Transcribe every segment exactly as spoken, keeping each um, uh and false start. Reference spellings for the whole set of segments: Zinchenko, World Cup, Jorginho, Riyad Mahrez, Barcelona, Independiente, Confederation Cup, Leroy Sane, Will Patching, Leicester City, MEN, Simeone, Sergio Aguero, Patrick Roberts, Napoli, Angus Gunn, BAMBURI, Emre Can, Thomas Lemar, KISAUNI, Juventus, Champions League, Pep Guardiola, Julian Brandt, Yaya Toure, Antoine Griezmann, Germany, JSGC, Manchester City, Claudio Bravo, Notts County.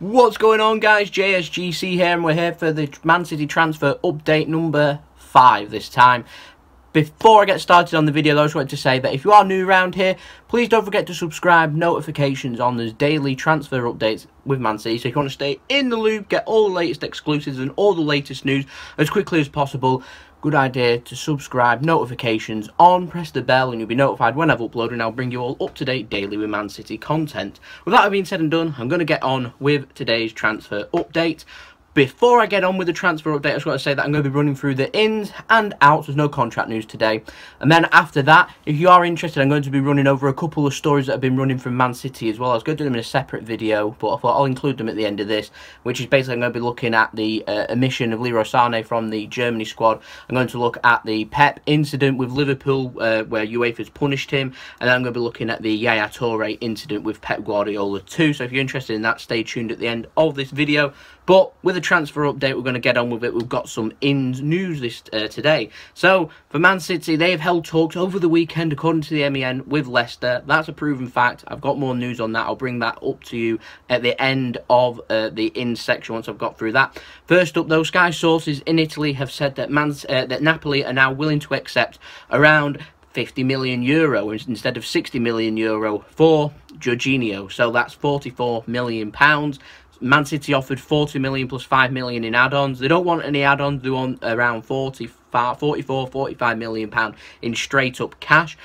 What's going on, guys? J S G C here, and we're here for the Man City transfer update number five this time. Before I get started on the video, I just wanted to say that if you are new around here, please don't forget to subscribe. Notifications on, there's daily transfer updates with Man City, so if you want to stay in the loop, get all the latest exclusives and all the latest news as quickly as possible, good idea to subscribe, notifications on, press the bell and you'll be notified when I've uploaded, and I'll bring you all up to date daily with Man City content. With that being said and done, I'm going to get on with today's transfer update. Before I get on with the transfer update, I just want to say that I'm going to be running through the ins and outs. There's no contract news today. And then after that, if you are interested, I'm going to be running over a couple of stories that have been running from Man City as well. I was going to do them in a separate video, but I thought I'll include them at the end of this, which is basically I'm going to be looking at the uh, omission of Leroy Sane from the Germany squad. I'm going to look at the Pep incident with Liverpool, uh, where UEFA's punished him. And then I'm going to be looking at the Yaya Toure incident with Pep Guardiola too. So if you're interested in that, stay tuned at the end of this video. But with a transfer update, we're going to get on with it. We've got some ins news this uh, today. So for Man City, they've held talks over the weekend, according to the M E N, with Leicester. That's a proven fact. I've got more news on that. I'll bring that up to you at the end of uh, the ins section once I've got through that. First up, though, Sky sources in Italy have said that Man uh, that Napoli are now willing to accept around fifty million euro instead of sixty million euro for Jorginho. So that's forty-four million pounds. Man City offered forty million plus five million in add-ons. They don't want any add-ons. They want around forty-four, forty-five million pounds in straight-up cash.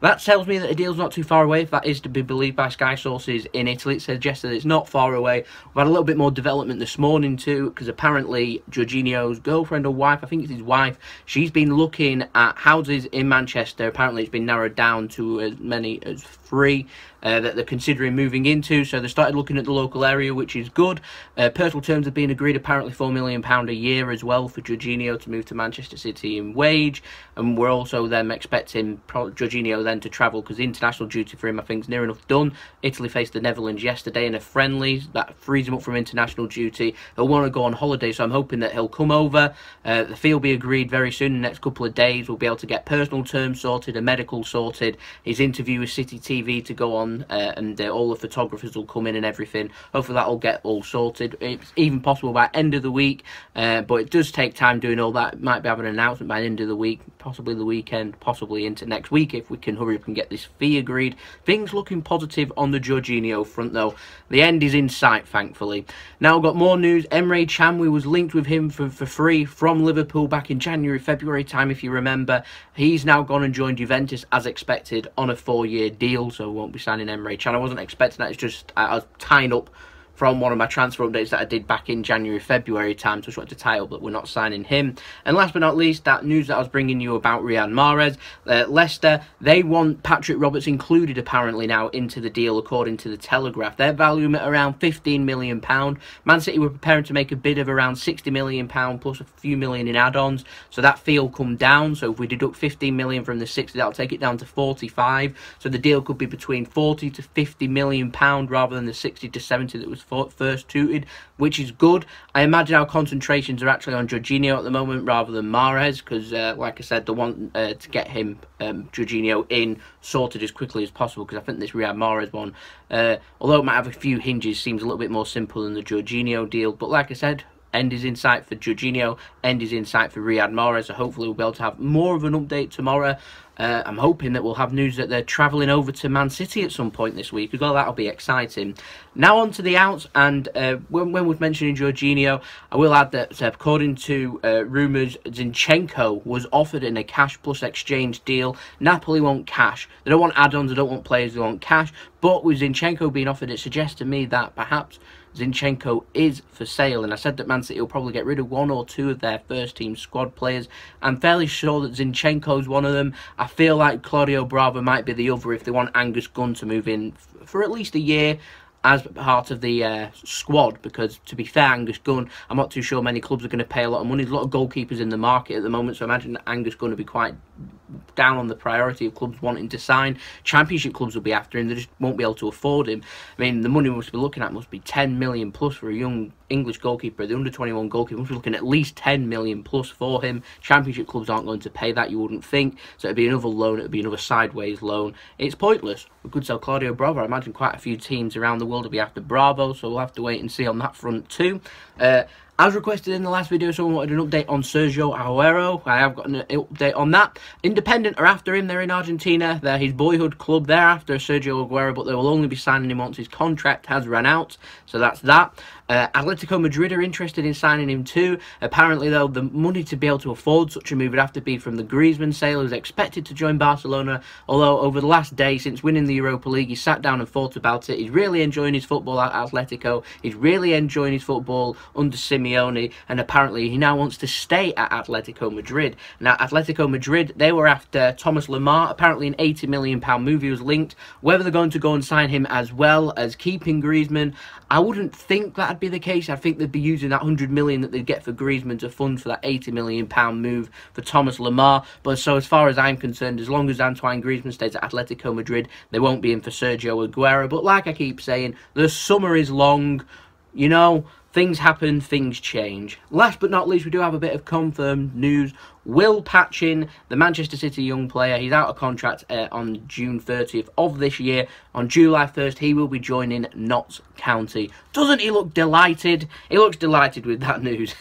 That tells me that the deal's not too far away, if that is to be believed by Sky sources in Italy. It suggests that it's not far away. We've had a little bit more development this morning too, because apparently Jorginho's girlfriend or wife, I think it's his wife, she's been looking at houses in Manchester. Apparently it's been narrowed down to as many as three uh, that they're considering moving into. So they started looking at the local area, which is good. Uh, personal terms have been agreed, apparently four million pounds a year as well for Jorginho to move to Manchester City in wage. And we're also then expecting Jorginho then to travel, because international duty for him I think is near enough done. Italy faced the Netherlands yesterday in a friendly that frees him up from international duty. He'll want to go on holiday, so I'm hoping that he'll come over. Uh, the fee will be agreed very soon in the next couple of days. We'll be able to get personal terms sorted, a medical sorted, his interview with City T V to go on, uh, and uh, all the photographers will come in and everything. Hopefully that'll get all sorted. It's even possible by end of the week, uh, but it does take time doing all that. Might be having an announcement by the end of the week, possibly the weekend, possibly into next week if we can hurry up and get this fee agreed. Things looking positive on the Jorginho front though. The end is in sight, thankfully. Now we've got more news. Emre Can, we was linked with him for, for free from Liverpool back in January, February time, if you remember. He's now gone and joined Juventus as expected on a four-year deal, so we won't be signing Emre Can. I wasn't expecting that. It's just I, I was tying up from one of my transfer updates that I did back in January, February time, so I just wanted to tie up that we're not signing him. And last but not least, that news that I was bringing you about Riyad Mahrez. Uh, Leicester, they want Patrick Roberts included apparently now into the deal, according to the Telegraph. They're valuing at around fifteen million pounds. Man City were preparing to make a bid of around sixty million pounds plus a few million in add-ons, so that fee will come down. So if we deduct fifteen million pounds from the sixty, that'll take it down to forty-five. So the deal could be between forty to fifty million pounds rather than the sixty to seventy that was first tutored, which is good. I imagine our concentrations are actually on Jorginho at the moment rather than Mahrez, because uh, like I said, they want uh, to get him, um, Jorginho, in sorted as quickly as possible, because I think this Riyad Mahrez one, uh, although it might have a few hinges, seems a little bit more simple than the Jorginho deal. But like I said, end is in sight for Jorginho, end is in sight for Riyad Mahrez, so hopefully we'll be able to have more of an update tomorrow. Uh, I'm hoping that we'll have news that they're travelling over to Man City at some point this week as well. That'll be exciting. Now on to the outs, and uh, when, when we're mentioning Jorginho, I will add that uh, according to uh, rumours, Zinchenko was offered in a cash plus exchange deal. Napoli want cash. They don't want add-ons, they don't want players, they want cash. But with Zinchenko being offered, it suggests to me that perhaps Zinchenko is for sale, and I said that Man City will probably get rid of one or two of their first team squad players. I'm fairly sure that Zinchenko's one of them. I feel like Claudio Bravo might be the other if they want Angus Gunn to move in for at least a year as part of the uh, squad, because to be fair, Angus Gunn, I'm not too sure many clubs are going to pay a lot of money. There's a lot of goalkeepers in the market at the moment, so I imagine that Angus Gunn will be quite down on the priority of clubs wanting to sign. Championship clubs will be after him, they just won't be able to afford him. I mean, the money we must be looking at must be ten million plus for a young English goalkeeper, the under twenty-one goalkeeper, must be looking at least ten million plus for him. Championship clubs aren't going to pay that, you wouldn't think. So it'd be another loan, it'd be another sideways loan. It's pointless. We could sell Claudio Bravo. I imagine quite a few teams around the world will be after Bravo, so we'll have to wait and see on that front too. Uh, As requested in the last video, someone wanted an update on Sergio Aguero. I have got an update on that. Independiente are after him. They're in Argentina. They're his boyhood club. They're after Sergio Aguero, but they will only be signing him once his contract has run out. So that's that. Uh, Atletico Madrid are interested in signing him too. Apparently, though, the money to be able to afford such a move would have to be from the Griezmann sale, who's expected to join Barcelona. Although, over the last day, since winning the Europa League, he sat down and thought about it. He's really enjoying his football at Atletico. He's really enjoying his football under Simeone. And apparently he now wants to stay at Atletico Madrid. Now, Atletico Madrid, they were after Thomas Lemar, apparently an eighty million pound move he was linked. Whether they're going to go and sign him as well as keeping Griezmann, I wouldn't think that'd be the case. I think they'd be using that one hundred million pound that they'd get for Griezmann to fund for that eighty million pound move for Thomas Lemar. But so as far as I'm concerned, as long as Antoine Griezmann stays at Atletico Madrid, they won't be in for Sergio Aguero. But like I keep saying, the summer is long, you know. Things happen, things change. Last but not least, we do have a bit of confirmed news. Will Patching, the Manchester City young player, he's out of contract uh, on June thirtieth of this year. On July first, he will be joining Notts County. Doesn't he look delighted? He looks delighted with that news.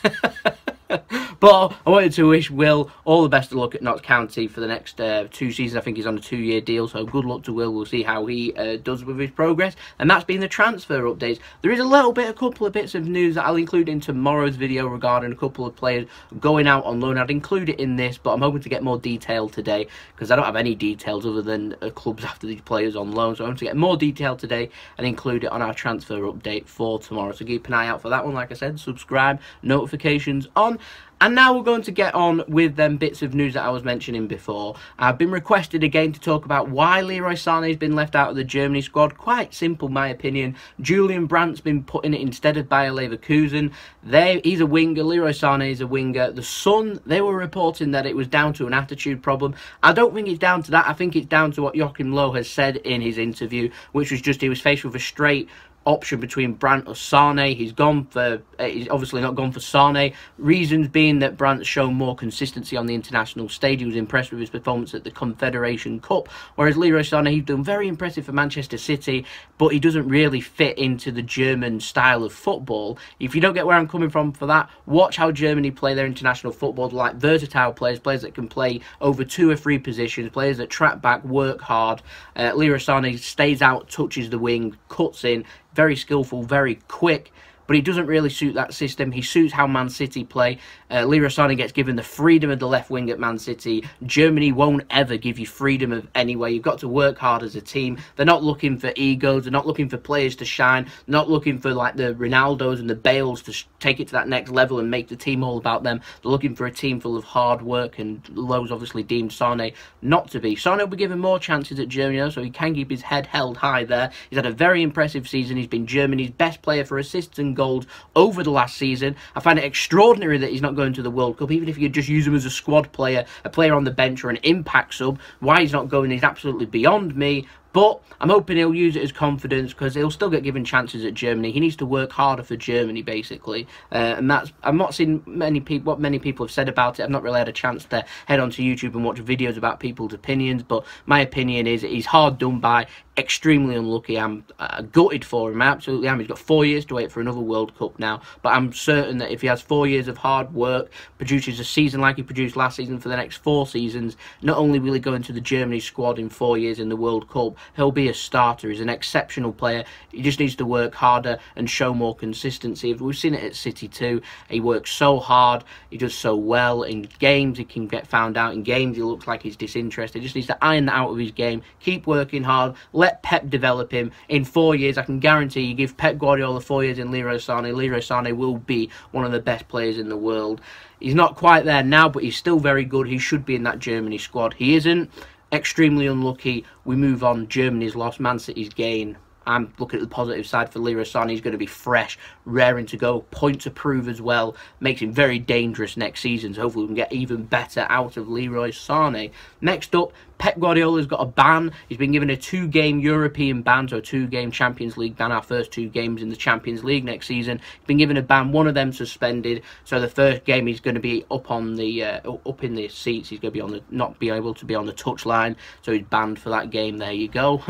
But I wanted to wish Will all the best of luck at Notts County for the next uh, two seasons. I think he's on a two-year deal, so good luck to Will. We'll see how he uh, does with his progress. And that's been the transfer updates. There is a little bit, a couple of bits of news that I'll include in tomorrow's video regarding a couple of players going out on loan. I'd include it in this, but I'm hoping to get more detail today because I don't have any details other than uh, clubs after these players on loan. So I'm going to get more detail today and include it on our transfer update for tomorrow. So keep an eye out for that one. Like I said, subscribe, notifications on. And now we're going to get on with them bits of news that I was mentioning before. I've been requested again to talk about why Leroy Sane has been left out of the Germany squad. Quite simple, my opinion. Julian Brandt's been put in it instead of Bayer Leverkusen. They, he's a winger. Leroy Sane is a winger. The Sun, they were reporting that it was down to an attitude problem. I don't think it's down to that. I think it's down to what Joachim Löw has said in his interview, which was just he was faced with a straight option between Brandt or Sane. He's gone for, he's obviously not gone for Sane. Reasons being that Brandt's shown more consistency on the international stage. He was impressed with his performance at the Confederation Cup, whereas Leroy Sane, he's done very impressive for Manchester City, but he doesn't really fit into the German style of football. If you don't get where I'm coming from for that, watch how Germany play their international football, like versatile players, players that can play over two or three positions, players that track back, work hard. Uh, Leroy Sane stays out, touches the wing, cuts in, very skillful, very quick, but he doesn't really suit that system. He suits how Man City play. Uh, Leroy Sane gets given the freedom of the left wing at Man City. Germany won't ever give you freedom of anywhere. You've got to work hard as a team. They're not looking for egos. They're not looking for players to shine. They're not looking for like the Ronaldos and the Bales to take it to that next level and make the team all about them. They're looking for a team full of hard work, and Löw's obviously deemed Sane not to be. Sane will be given more chances at Germany, so he can keep his head held high there. He's had a very impressive season. He's been Germany's best player for assists and goals over the last season. I find it extraordinary that he's not going to the World Cup, even if you just use him as a squad player, a player on the bench or an impact sub. Why he's not going is absolutely beyond me. But I'm hoping he'll use it as confidence because he'll still get given chances at Germany. He needs to work harder for Germany, basically. Uh, and that's I'm not seeing many people what many people have said about it. I've not really had a chance to head onto YouTube and watch videos about people's opinions. But my opinion is he's hard done by, extremely unlucky. I'm uh, gutted for him. I absolutely am. He's got four years to wait for another World Cup now. But I'm certain that if he has four years of hard work, produces a season like he produced last season for the next four seasons, not only will he go into the Germany squad in four years in the World Cup, he'll be a starter. He's an exceptional player. He just needs to work harder and show more consistency. We've seen it at City too. He works so hard. He does so well. In games, he can get found out. In games, he looks like he's disinterested. He just needs to iron that out of his game. Keep working hard. Let Pep develop him. In four years, I can guarantee you give Pep Guardiola four years in Leroy Sane, Leroy Sane will be one of the best players in the world. He's not quite there now, but he's still very good. He should be in that Germany squad. He isn't. Extremely unlucky. We move on. Germany's loss, Man City's gain. I'm looking at the positive side for Leroy Sane. He's going to be fresh, raring to go. Point to prove as well. Makes him very dangerous next season. So hopefully we can get even better out of Leroy Sane. Next up, Pep Guardiola's got a ban. He's been given a two-game European ban, so a two-game Champions League ban, our first two games in the Champions League next season. He's been given a ban, one of them suspended, so the first game he's going to be up on the uh, up in the seats. He's going to be on the not be able to be on the touchline, so he's banned for that game. There you go.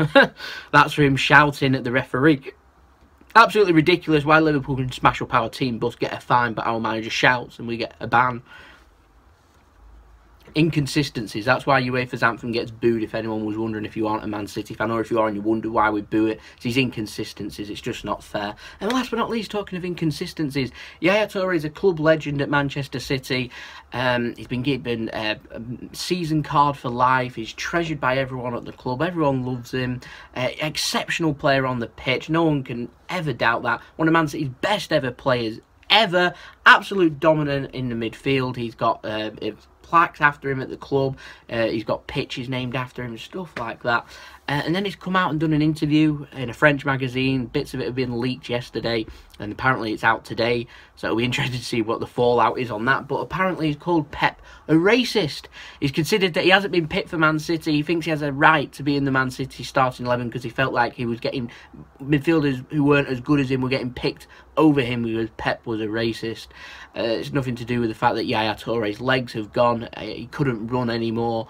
That's for him shouting at the referee. Absolutely ridiculous. Why Liverpool can smash up our team bus, get a fine, but our manager shouts and we get a ban. Inconsistencies. That's why UEFA's anthem gets booed, if anyone was wondering. If you aren't a Man City fan, or if you are and you wonder why we boo it, it's these inconsistencies. It's just not fair. And last but not least, talking of inconsistencies, Yaya Toure is a club legend at Manchester City. Um, he's been given a, a season card for life. He's treasured by everyone at the club. Everyone loves him. Uh, exceptional player on the pitch. No one can ever doubt that. One of Man City's best ever players ever. Absolute dominant in the midfield. He's got uh, plaques after him at the club. Uh, he's got pitches named after him and stuff like that. Uh, and then he's come out and done an interview in a French magazine. Bits of it have been leaked yesterday, and apparently it's out today. So it'll be interesting to see what the fallout is on that. But apparently he's called Pep a racist. He's considered that he hasn't been picked for Man City. He thinks he has a right to be in the Man City starting eleven because he felt like he was getting midfielders who weren't as good as him were getting picked over him because Pep was a racist. Uh, it's nothing to do with the fact that Yaya Toure's legs have gone. Uh, he couldn't run anymore.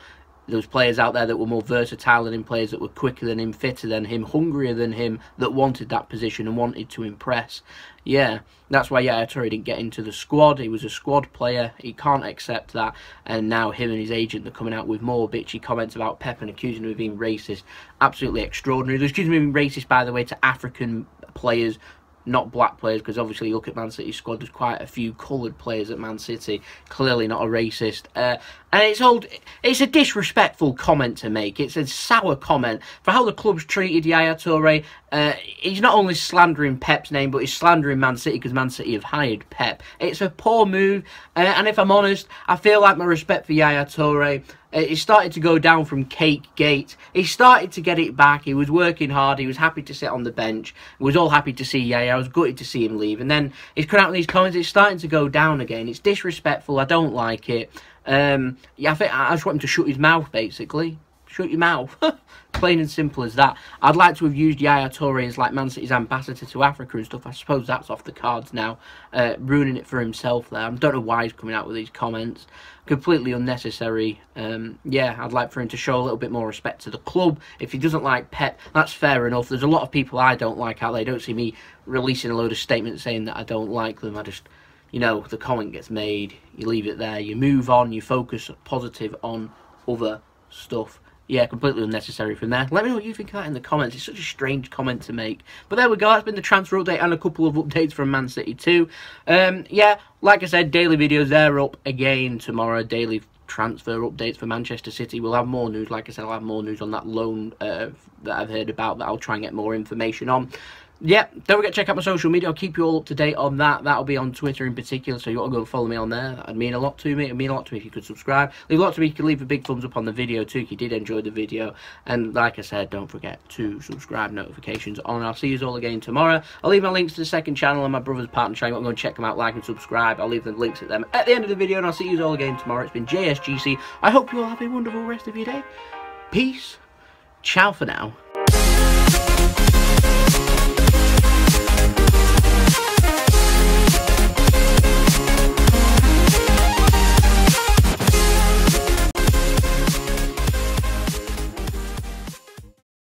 There was players out there that were more versatile than him, players that were quicker than him, fitter than him, hungrier than him, that wanted that position and wanted to impress. Yeah, that's why Yaya Toure didn't get into the squad. He was a squad player. He can't accept that. And now him and his agent are coming out with more bitchy comments about Pep and accusing him of being racist. Absolutely extraordinary. They're accusing him of being racist, by the way, to African players, not black players, because obviously you look at Man City's squad, there's quite a few coloured players at Man City. Clearly not a racist. Uh, and it's old, it's a disrespectful comment to make. It's a sour comment for how the club's treated Yaya Toure. Uh, he's not only slandering Pep's name, but he's slandering Man City because Man City have hired Pep. It's a poor move. Uh, and if I'm honest, I feel like my respect for Yaya Toure, it started to go down from Cake Gate. He started to get it back. He was working hard. He was happy to sit on the bench. We was all happy to see Yaya. I was gutted to see him leave. And then he's coming out with these comments. It's starting to go down again. It's disrespectful. I don't like it. Um, yeah, I think I just want him to shut his mouth, basically. Shut your mouth. Plain and simple as that. I'd like to have used Yaya Toure as like Man City's ambassador to Africa and stuff. I suppose that's off the cards now. Uh, ruining it for himself there. I don't know why he's coming out with these comments. Completely unnecessary. Um, yeah, I'd like for him to show a little bit more respect to the club. If he doesn't like Pep, that's fair enough. There's a lot of people I don't like out there. Don't see me releasing a load of statements saying that I don't like them. I just, you know, the comment gets made. You leave it there. You move on. You focus positive on other stuff. Yeah, completely unnecessary from there. Let me know what you think of that in the comments. It's such a strange comment to make. But there we go. That's been the transfer update and a couple of updates from Man City too. Um, yeah, like I said, daily videos, they're up again tomorrow. Daily transfer updates for Manchester City. We'll have more news. Like I said, I'll have more news on that loan uh, that I've heard about that I'll try and get more information on. Yeah, don't forget to check out my social media. I'll keep you all up to date on that. That'll be on Twitter in particular, so you want to go and follow me on there. That'd mean a lot to me. It'd mean a lot to me if you could subscribe. Leave a lot to me if you could leave a big thumbs up on the video too, if you did enjoy the video. And like I said, don't forget to subscribe, notifications on. I'll see you all again tomorrow. I'll leave my links to the second channel and my brother's partner channel. I'm going to check them out, like and subscribe. I'll leave the links at them at the end of the video, and I'll see you all again tomorrow. It's been J S G C. I hope you all have a wonderful rest of your day. Peace. Ciao for now.